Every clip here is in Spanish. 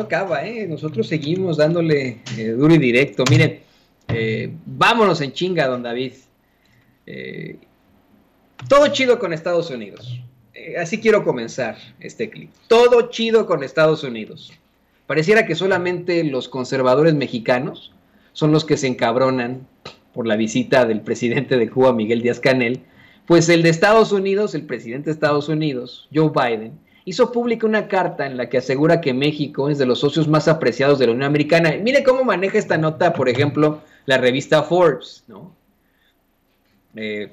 acaba, ¿eh? Nosotros seguimos dándole duro y directo. Miren, vámonos en chinga, don David. Todo chido con Estados Unidos. Así quiero comenzar este clip. Todo chido con Estados Unidos. Pareciera que solamente los conservadores mexicanos son los que se encabronan por la visita del presidente de Cuba, Miguel Díaz Canel. Pues el de Estados Unidos, el presidente de Estados Unidos, Joe Biden, hizo pública una carta en la que asegura que México es de los socios más apreciados de la Unión Americana. Y mire cómo maneja esta nota, por ejemplo, la revista Forbes, ¿no?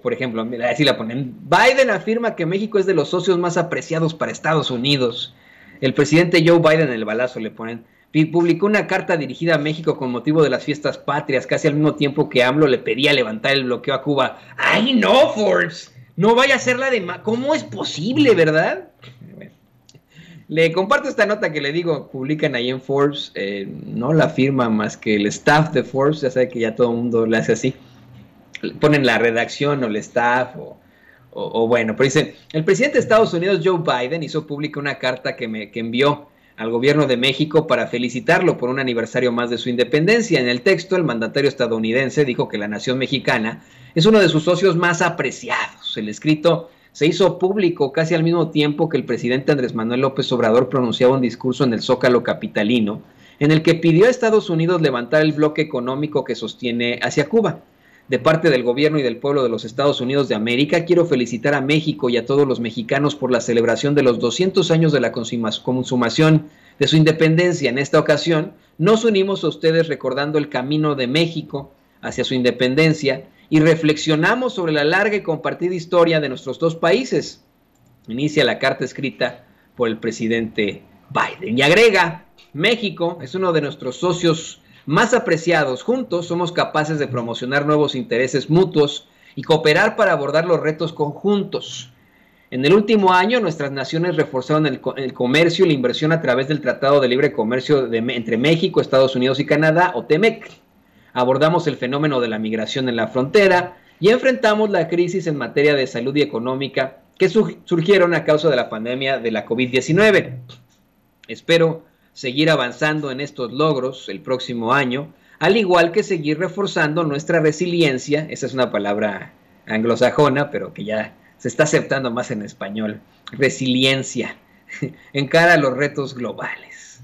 Por ejemplo, así la ponen. Biden afirma que México es de los socios más apreciados para Estados Unidos. El presidente Joe Biden, en el balazo le ponen, publicó una carta dirigida a México con motivo de las fiestas patrias, casi al mismo tiempo que AMLO le pedía levantar el bloqueo a Cuba. ¡Ay, no, Forbes! No vaya a ser la de... ¿Cómo es posible, verdad? Bueno, le comparto esta nota que le digo, publican ahí en Forbes. No la firma más que el staff de Forbes, ya sabe que ya todo el mundo le hace así. Ponen la redacción o el staff o bueno, pero dice, el presidente de Estados Unidos, Joe Biden, hizo pública una carta que envió al gobierno de México para felicitarlo por un aniversario más de su independencia. En el texto, el mandatario estadounidense dijo que la nación mexicana es uno de sus socios más apreciados. El escrito se hizo público casi al mismo tiempo que el presidente Andrés Manuel López Obrador pronunciaba un discurso en el Zócalo Capitalino, en el que pidió a Estados Unidos levantar el bloque económico que sostiene hacia Cuba. De parte del gobierno y del pueblo de los Estados Unidos de América, quiero felicitar a México y a todos los mexicanos por la celebración de los 200 años de la consumación de su independencia. En esta ocasión, nos unimos a ustedes recordando el camino de México hacia su independencia y reflexionamos sobre la larga y compartida historia de nuestros dos países. Inicia la carta escrita por el presidente Biden. Y agrega, México es uno de nuestros socios más apreciados. Juntos somos capaces de promocionar nuevos intereses mutuos y cooperar para abordar los retos conjuntos. En el último año, nuestras naciones reforzaron el comercio y la inversión a través del Tratado de Libre Comercio entre México, Estados Unidos y Canadá, o T-MEC. Abordamos el fenómeno de la migración en la frontera y enfrentamos la crisis en materia de salud y económica que surgieron a causa de la pandemia de la COVID-19. Espero seguir avanzando en estos logros el próximo año, al igual que seguir reforzando nuestra resiliencia. Esa es una palabra anglosajona, pero que ya se está aceptando más en español. Resiliencia, en cara a los retos globales.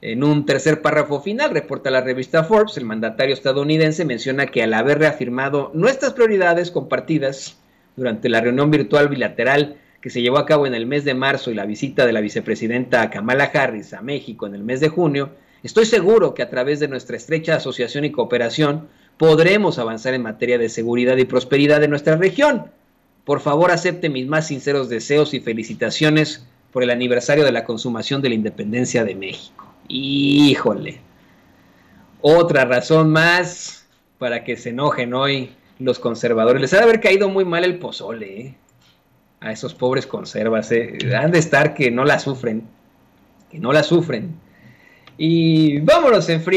En un tercer párrafo final, reporta la revista Forbes, el mandatario estadounidense menciona que al haber reafirmado nuestras prioridades compartidas durante la reunión virtual bilateral que se llevó a cabo en el mes de marzo y la visita de la vicepresidenta Kamala Harris a México en el mes de junio, estoy seguro que a través de nuestra estrecha asociación y cooperación podremos avanzar en materia de seguridad y prosperidad de nuestra región. Por favor, acepte mis más sinceros deseos y felicitaciones por el aniversario de la consumación de la independencia de México. ¡Híjole! Otra razón más para que se enojen hoy los conservadores. Les ha de haber caído muy mal el pozole, ¿eh? A esos pobres conservas, han de estar que no la sufren, Y vámonos en frío.